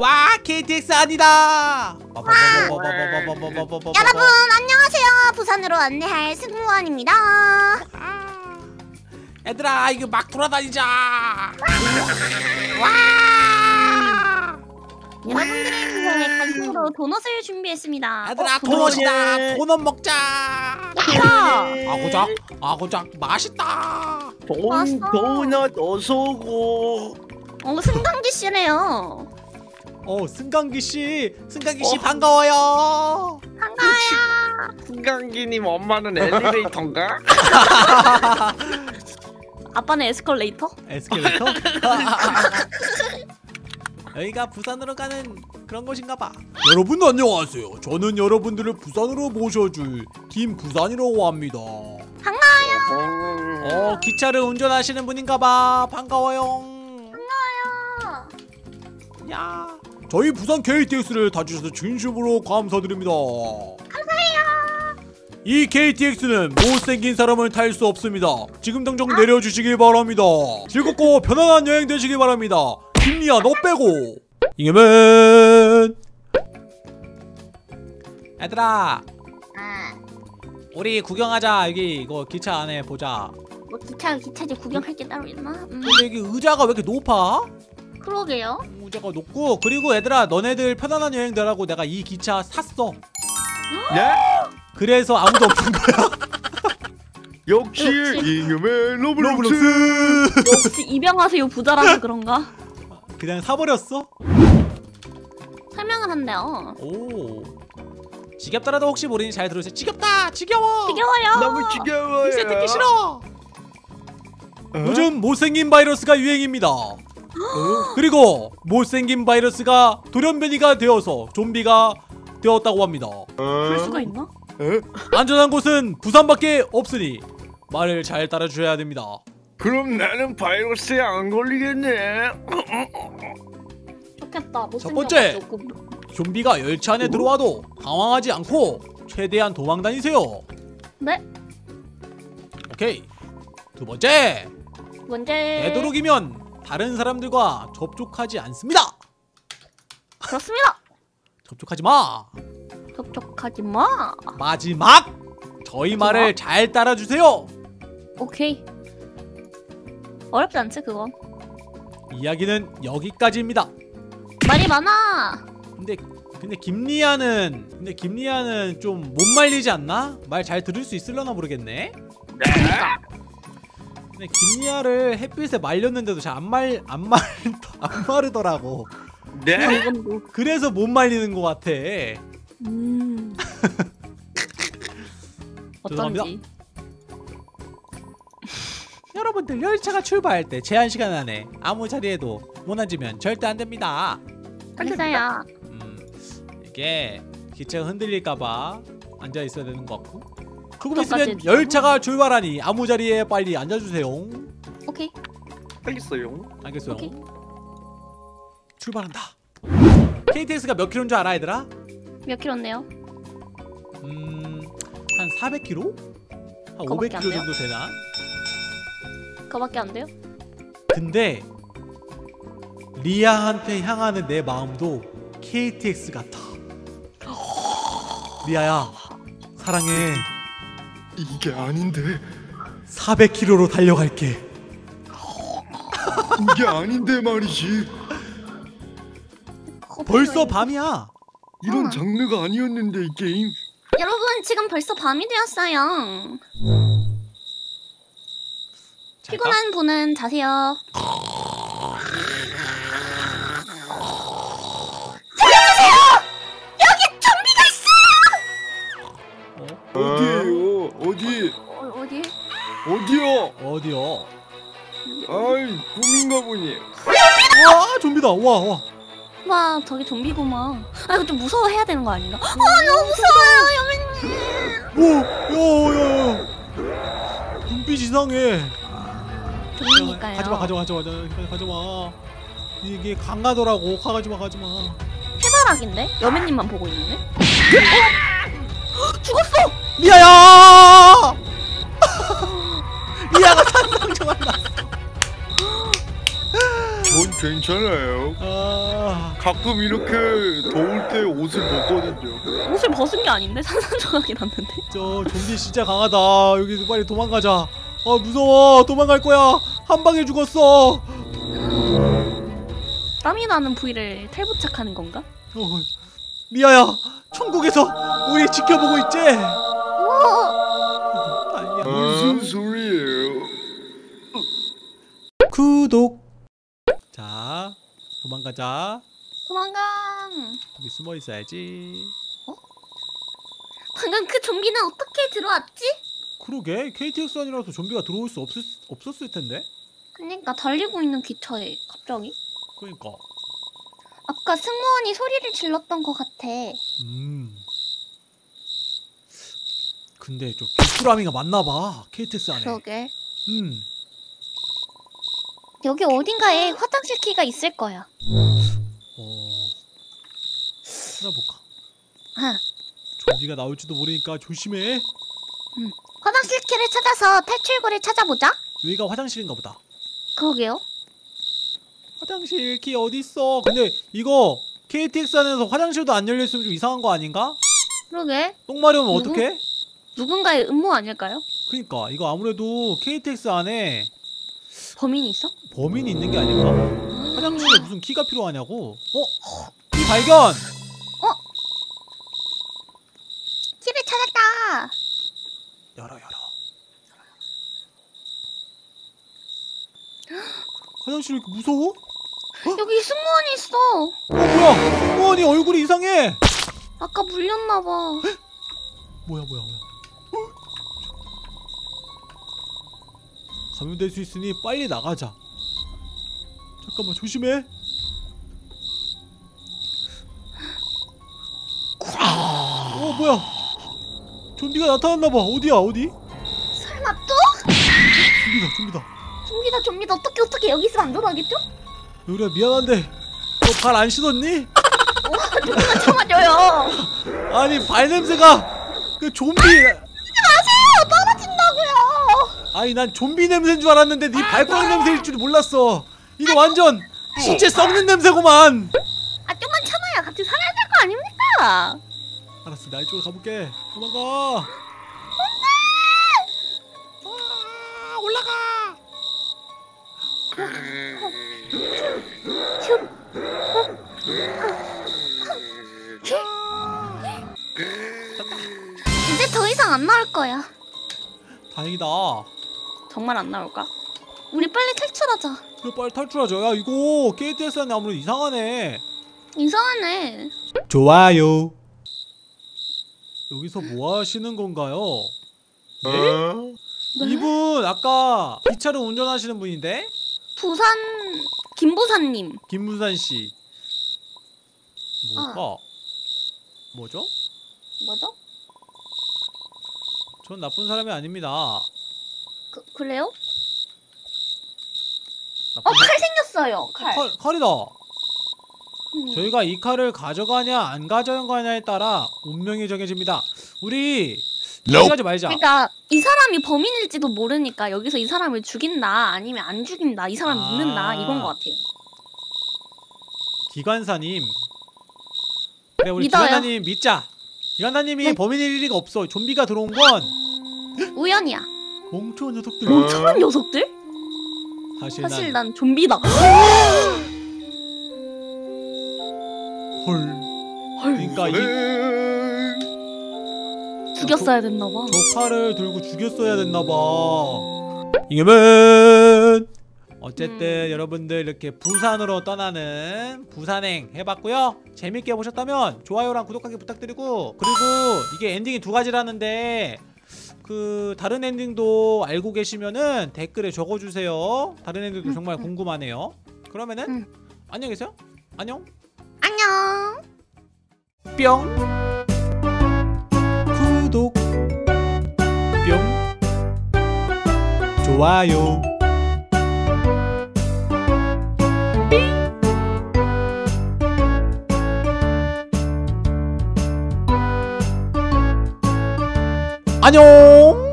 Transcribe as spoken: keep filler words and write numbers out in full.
와 케이티엑스 아니다. 여러분 안녕하세요. 부산으로 안내할 승무원입니다. 얘들아 이거 막 돌아다니자. 와 여러분들의 부산의 간식으로 도넛을 준비했습니다. 얘들아 도넛이다. 도넛 먹자. 아고작 아고작 맛있다. 돈 도넛 어서오고. 어 승강기 씨네요. 어 승강기 씨, 승강기 씨 어. 반가워요. 반가워요. 승강기님 엄마는 엘리베이터인가? 아빠는 에스컬레이터? 에스컬레이터? 여기가 부산으로 가는 그런 곳인가봐. 여러분 안녕하세요. 저는 여러분들을 부산으로 모셔줄 김부산이라고 합니다. 반가워요. 어 기차를 운전하시는 분인가봐. 반가워요. 야. 저희 부산 케이티엑스를 타주셔서 진심으로 감사드립니다. 감사해요. 이 케이티엑스는 못생긴 사람을 탈 수 없습니다. 지금 당장 아. 내려주시길 바랍니다. 즐겁고 편안한 여행 되시길 바랍니다. 김리아 너 빼고 잉여맨. 얘들아 우리 구경하자. 여기 이거 기차 안에 보자. 뭐 기차 기차지 구경할 게 따로 있나? 음. 근데 여기 의자가 왜 이렇게 높아? 그러게요. 의자가 높고. 그리고 얘들아 너네들 편안한 여행 되라고 내가 이 기차 샀어. 네? 그래서 아무도 없는 거야. 역시 잉여맨 로블록스. 역시 입양하세요 부자라서 그런가? 그냥 사버렸어? 설명을 한대요. 오 지겹더라도 혹시 모르니 잘 들으세요. 지겹다. 지겨워. 지겨워요. 너무 지겨워요. 이제 듣기 싫어. 어? 요즘 못생긴 바이러스가 유행입니다. 그리고 못생긴 바이러스가 돌연변이가 되어서 좀비가 되었다고 합니다. 그럴 수가 있나? 안전한 곳은 부산밖에 없으니 말을 잘 따라주셔야 됩니다. 그럼 나는 바이러스에 안 걸리겠네. 좋겠다. 첫 번째, 좀비가 열차 안에 들어와도 당황하지 않고 최대한 도망 다니세요. 네. 오케이. 두 번째. 뭔데? 되도록이면 다른 사람들과 접촉하지 않습니다. 그렇습니다. 접촉하지 마. 접촉하지 마. 마지막 저희 마지막. 말을 잘 따라주세요. 오케이. 어렵지 않지 그건. 이야기는 여기까지입니다. 말이 많아. 근데 근데 김리아는 근데 김리아는 좀 못 말리지 않나? 말 잘 들을 수 있을려나 모르겠네. 네. 근데 김리아를 햇빛에 말렸는데도 잘 안 말.. 안 말.. 안 마르더라고. 네? 그래서 못 말리는 것 같아. 음... 어쩐지. 여러분들 열차가 출발할 때 제한시간 안에 아무 자리에도 못 앉으면 절대 안 됩니다. 안녕하세요. 음, 이게 기체가 흔들릴까봐 앉아있어야 되는 것 같고. 그거 있으면 열차가 출발하니 아무 자리에 빨리 앉아주세요. 오케이. 알겠어요. 알겠어요. 오케이. 출발한다. 케이티엑스가 몇 킬로인 줄 알아 얘들아? 몇 킬로인데요? 음... 한 사백 킬로? 한 오백 킬로 정도 되나? 그거밖에 안 돼요? 근데 리아한테 향하는 내 마음도 케이티엑스 같아. 리아야 사랑해. 이게 아닌데. 사백 킬로미터로 달려갈게. 이게 아닌데 말이지. 벌써 밤이야. 이런 어. 장르가 아니었는데 이 게임. 여러분 지금 벌써 밤이 되었어요. 피곤한 분은 자세요. 살려주세요! 여기 좀비가 있어요! 어? 어디에요? 어디? 어, 어디? 어디요? 어디요? 아이 꿈인가 보니. 와 좀비다. 와 와. 와 저기 좀비구만. 아 이거 좀 무서워 해야 되는 거 아닌가? 아 너무 무서워요 여민님. 오, 야야야. 눈빛 이상해. 좀비니까요. 가지마 가지마 가지마 가지마. 이게 강가더라고. 가지마 가지마. 해바라기인데? 여민님만 보고 있는데? 어? 죽었어. 리아야! 리아가 산상조각 났어. 괜찮아요. 아... 가끔 이렇게 더울 때 옷을 벗거든요. 옷을 벗은 게 아닌데? 산산조각이 났는데? 저 좀비 진짜 강하다. 여기서 빨리 도망가자. 아 무서워. 도망갈 거야. 한 방에 죽었어. 땀이 나는 부위를 탈부착하는 건가? 어, 미아야, 천국에서 우리 지켜보고 있지? 어? 아니야. 무슨 소리예요? 구독. 자, 도망가자. 도망가. 여기 숨어 있어야지. 어? 방금 그 좀비는 어떻게 들어왔지? 그러게, 케이티엑스 안이라서 좀비가 들어올 수 없을, 없었을 텐데. 그러니까 달리고 있는 기차에 갑자기. 그러니까. 아까 승무원이 소리를 질렀던 것 같아. 음. 근데 좀 귀뚜라미가 맞나봐. 케이티엑스 안에. 그러게. 음. 여기 어딘가에 화장실 키가 있을 거야. 어. 찾아볼까. 아. 좀비가 나올지도 모르니까 조심해. 음. 화장실 키를 찾아서 탈출구를 찾아보자. 여기가 화장실인가 보다. 그러게요. 화장실 키 어딨어? 근데 이거 케이티엑스 안에서 화장실도 안 열려있으면 좀 이상한 거 아닌가? 그러게. 똥 마려우면 누구, 어떡해? 누군가의 음모 아닐까요? 그니까 이거 아무래도 케이티엑스 안에 범인이 있어? 범인이 있는 게 아닐까? 음. 화장실에 무슨 키가 필요하냐고? 어? 키 발견! 어? 키를 찾았다! 열어 열어 열어. 화장실 왜 이렇게 무서워? 여기 승무원이 있어. 어 뭐야? 승무원이 얼굴이 이상해. 아까 물렸나 봐. 헉? 뭐야 뭐야 뭐야. 감염될 수 있으니 빨리 나가자. 잠깐만 조심해. 어 뭐야? 좀비가 나타났나 봐. 어디야 어디? 설마 또? 좀비다 좀비다. 좀비다 좀비다. 어떻게 어떻게 여기 있으면 안 돌아가겠죠? 요리야 미안한데 너 발 안 씻었니? 어? 누구나 참아줘요. 아니 발 냄새가 그 좀비. 아, 하지 마세요. 떨어진다고요. 아니 난 좀비 냄새인 줄 알았는데 네 발가락 아, 냄새일 줄 몰랐어. 이거 아, 완전 아, 신체 썩는 냄새구만. 아 좀만 참아요. 같이 살아야 될 거 아닙니까? 알았어 나 이쪽으로 가볼게. 도망가. 아, 올라가. 이제 더 이상 안 나올 거야. 다행이다. 정말 안 나올까? 우리 빨리 탈출하자. 그래 빨리 탈출하자. 야 이거 케이티엑스 안에 아무래도 이상하네. 이상하네. 좋아요. 여기서 뭐 하시는 건가요? 네? 어? 네? 이분 아까 기차를 운전하시는 분인데? 부산... 김부산님. 김부산씨 뭘까? 아. 뭐죠? 뭐죠? 전 나쁜 사람이 아닙니다. 그, 그래요? 어! 칼 사... 생겼어요! 칼! 칼 칼이다! 음. 저희가 이 칼을 가져가냐 안 가져가냐에 따라 운명이 정해집니다. 우리... 얘기하지 말자. 그러니까 이 사람이 범인일지도 모르니까 여기서 이 사람을 죽인다 아니면 안 죽인다 이 사람을 아 믿는다 이건 것 같아요. 기관사님. 그래 우리 믿어요. 기관사님 믿자. 기관사님이 네. 범인일 리가 없어. 좀비가 들어온 건 우연이야. 멍청한 녀석들. 멍청한 녀석들? 사실, 사실 난... 난 좀비다. 헐. 헐. 그러니까 이 죽였어야 됐나봐. 저 칼을 들고 죽였어야 됐나봐. 이겸은 어쨌든 음. 여러분들 이렇게 부산으로 떠나는 부산행 해봤고요. 재밌게 보셨다면 좋아요랑 구독하기 부탁드리고, 그리고 이게 엔딩이 두 가지라는데 그 다른 엔딩도 알고 계시면은 댓글에 적어주세요. 다른 엔딩도 음, 정말 음. 궁금하네요. 그러면은 음. 안녕히 계세요. 안녕. 안녕. 뿅. 구독, 뿅, 좋아요, 삥. 안녕.